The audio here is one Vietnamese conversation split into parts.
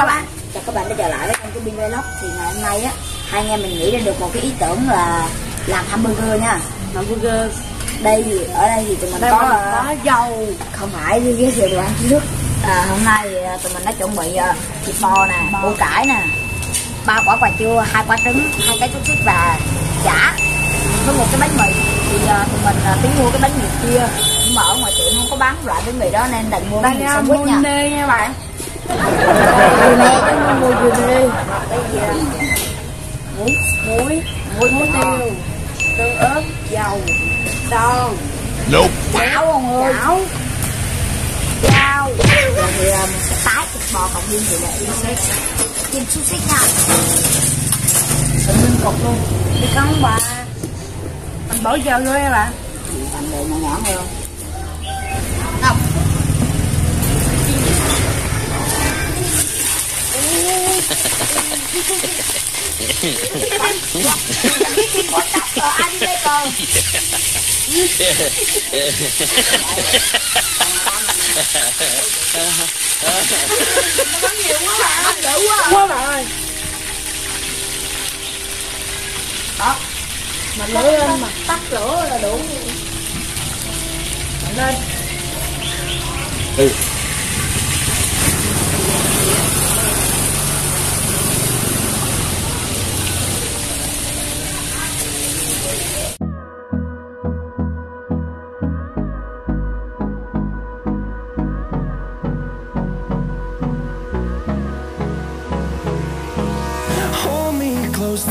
Chào các bạn đã trở lại với kênh của Binz Vlogs. Thì ngày hôm nay á, hai anh em mình nghĩ ra được một cái ý tưởng là làm hamburger nha. Hamburger đây thì, ở đây thì tụi mình đây có dầu không phải như giới thiệu đồ ăn trước. Hôm nay thì tụi mình đã chuẩn bị thịt bò nè, củ cải nè, 3 quả cà chua, 2 quả trứng, 2 cái xúc xích và chả với một cái bánh mì. Thì tụi mình tính mua cái bánh mì kia nhưng mà ở ngoài tiệm không có bán loại bánh mì đó nên đành mua bánh mì sandwich nha. Đây nha bạn. Mua dưa lê, muối tiêu, tương ớt, dầu, đòn, chảo mọi người, chảo, rồi tái thịt bò cộng viên thì là kim xúc xích nha, rồi nguyên cục luôn, đi cắn bà, mình bỏ dầu vô nha bạn, bạn để nó nhỏ hơn. Mình lửa lên mà tắt lửa là đủ. Mình lên.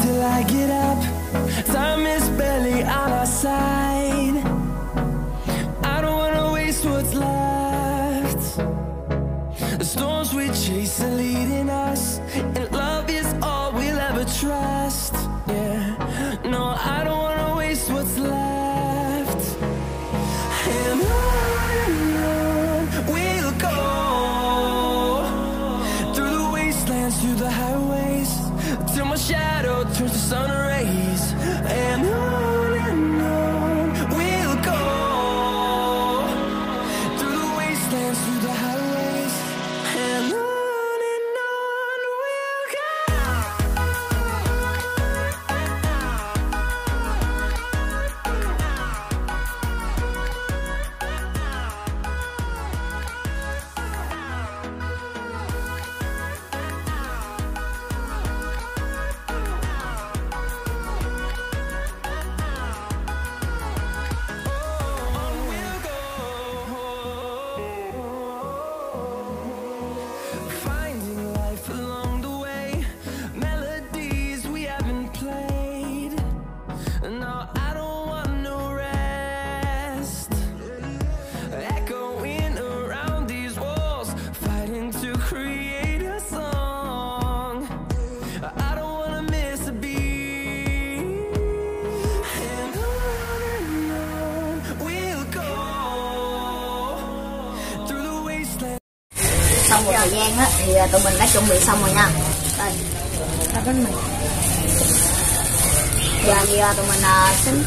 Till I get up, time is barely on our side. I don't wanna waste what's left. The storms we chase are leading us, and love is all we'll ever trust. Yeah, no, I don't wanna waste what's left. And on we'll go through the wastelands, through the highways, till my shadow turns to sun rays. And on we'll go through the wastelands, through the highways. And on we'll xong một thời gian á thì tụi mình đã chuẩn bị xong rồi nha. Đây, ta bánh mì. Giờ thì tụi mình xin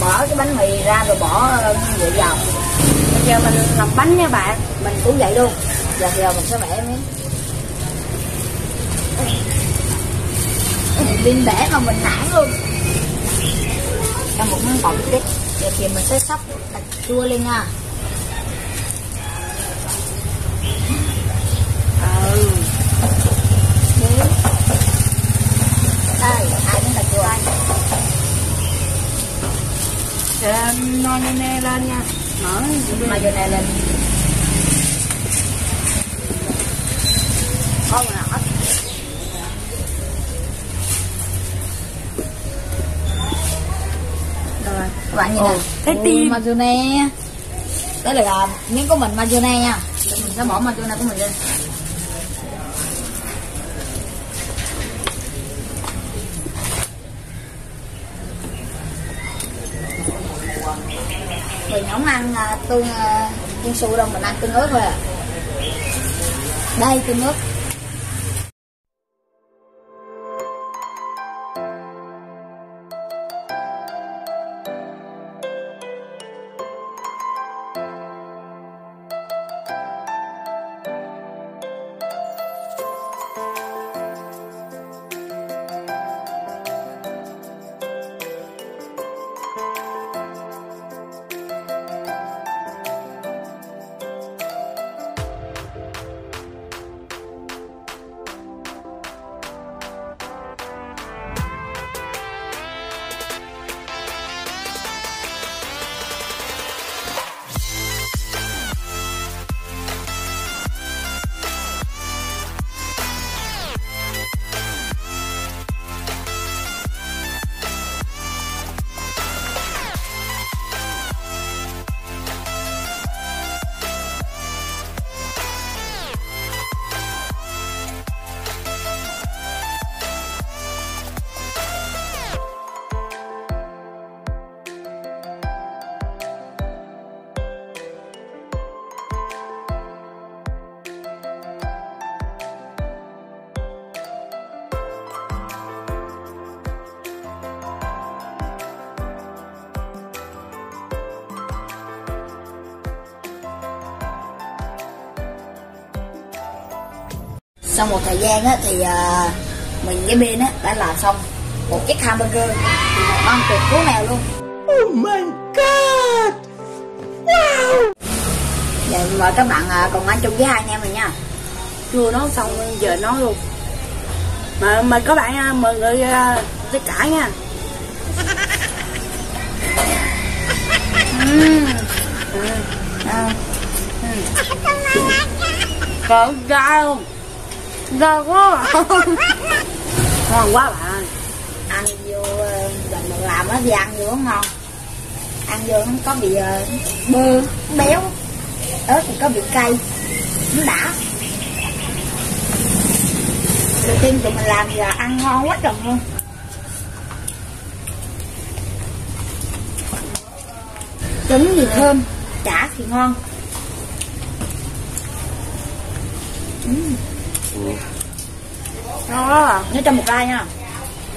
mở cái bánh mì ra rồi bỏ nguyên liệu vào. Bây giờ mình làm bánh nha bạn, mình cũng vậy luôn. Giờ mình sẽ bẻ miếng. Mình pin bẻ mà mình nản luôn. Cho một miếng bột tiếp. Giờ thì mình sẽ sắp cà chua lên nha. Non nè lên nha, mở mà giờ này lên không nào hết. Rồi các bạn nhìn nè, cái tim mayonnaise đó là miếng của mình, mayonnaise nha. Mình sẽ bỏ mayonnaise của mình lên. Mình không ăn tương su đâu, mình ăn tương ớt thôi à. Đây tương ớt. Sau một thời gian á, thì mình với Binz á, đã làm xong một chiếc hamburger thì một con tuyệt cú mèo luôn. Oh my god, wow. Vậy mời các bạn cùng ăn chung với hai anh em mình nha. Chưa nói xong giờ nói luôn. Mời các bạn, mời người tất cả nha. Có gai không? Gai quá. Ngon quá bạn. Ăn vô mình làm á thì ăn vô ngon. Ăn vô nó có bị bơ, béo. Ớt thì có bị cay. Nó đã. Đầu tiên tụi mình làm giờ ăn ngon quá trời luôn. Trứng thì thơm, chả thì ngon. Đó, nó cho một like nha.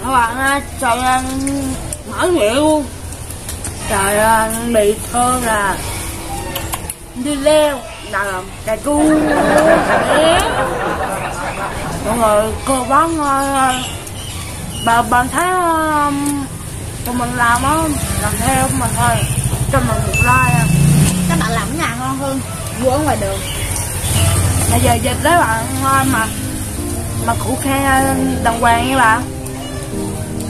Các bạn trời ơi, mở miệng luôn. Trời ơi, mì thơm là đi leo, là cà chua, bé. Mọi người cô bán bà thấy tụi mình làm á, làm theo của mình thôi. Cho mình một like. Các bạn làm nhà ngon hơn mua ở ngoài đường. Bây giờ dịch đấy bạn ngon mà củ khe đồng hoàng nha bạn.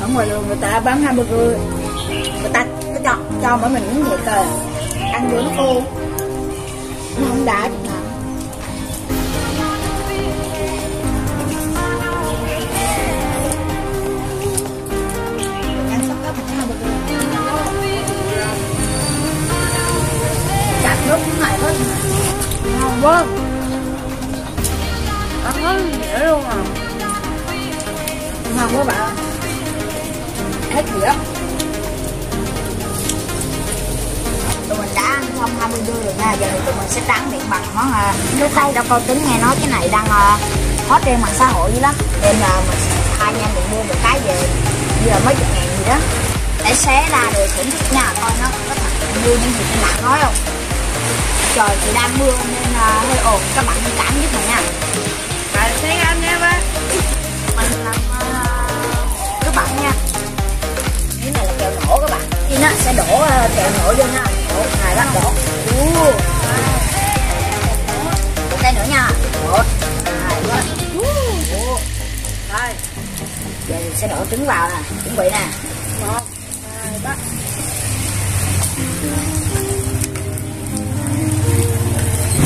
Ở ngoài đường người ta bán hamburger, người ta cho mỗi mình uống nhiệt rồi ăn vô nó khô, nó không đã chút nào. Lúc này hết ngon quá, ăn hết dễ luôn à, ngon quá bạn, hết dĩa. Tụi mình đã ăn xong 22 rồi nha, giờ thì tụi mình sẽ tráng miệng bằng món nước tay đâu. Coi tính nghe nói cái này đang hot trên mạng xã hội dữ lắm, nên là mình hai nha mình mua một cái về giờ mấy chục ngàn gì đó để xé ra rồi thưởng thức nha. Coi nó có thật vui như gì các bạn nói không? Trời thì đang mưa nên hơi ồn, các bạn thông cảm giúp mình nha. Rồi thấy anh em á, mình làm các bạn nha. Cái này là kẹo nổ các bạn, thì nó sẽ đổ kẹo nổ vô nha, đổ này đó đổ. Một cái nữa nha, một, hai, ba. Rồi, giờ mình sẽ đổ trứng vào nè, chuẩn bị nè, một, hai, ba.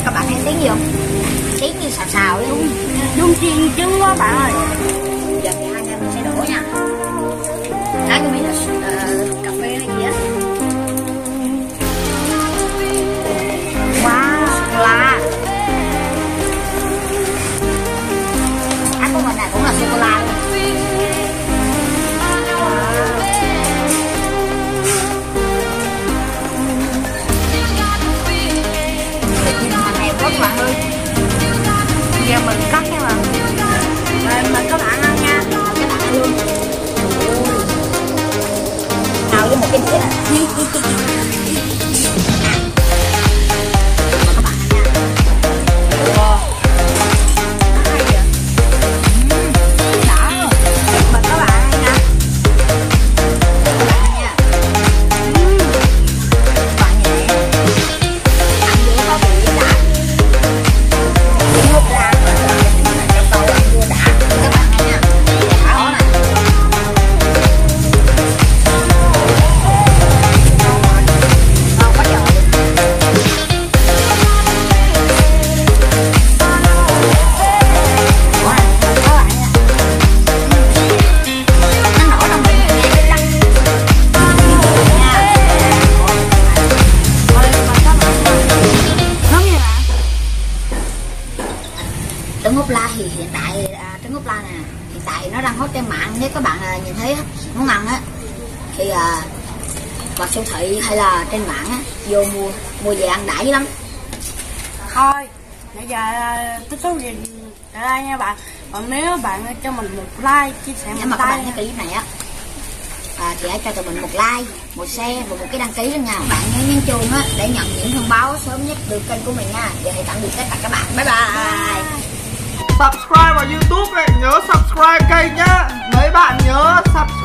Các bạn nghe tiếng gì không? Tiếng như xào xào đấy đúng đúng chiên trứng quá bạn ơi. Giờ thì hai em mình sẽ đổ nha. Đá cho mình là cà phê hay gì á. Wow, sô la. Ăn của mình này cũng là sô la luôn. Trứng ốp la thì hiện tại trứng ốp la nè, hiện tại nó đang hot trên mạng. Nếu các bạn nhìn thấy món ăn á thì vào siêu thị hay là trên mạng á, vô mua về ăn đãi dữ lắm. Thôi nãy giờ tích số gì ở đây nha bạn. Còn nếu bạn cho mình một like, chia sẻ một like, các bạn thấy cái clip này á thì hãy cho tụi mình một like, một share và một cái đăng ký luôn nha. Các bạn nhớ nhấn chuông á để nhận những thông báo sớm nhất được kênh của mình nha. Giờ thì tạm biệt tất cả các bạn, bye bye. subscribe vào YouTube này, nhớ subscribe kênh nhá. Mấy bạn nhớ subscribe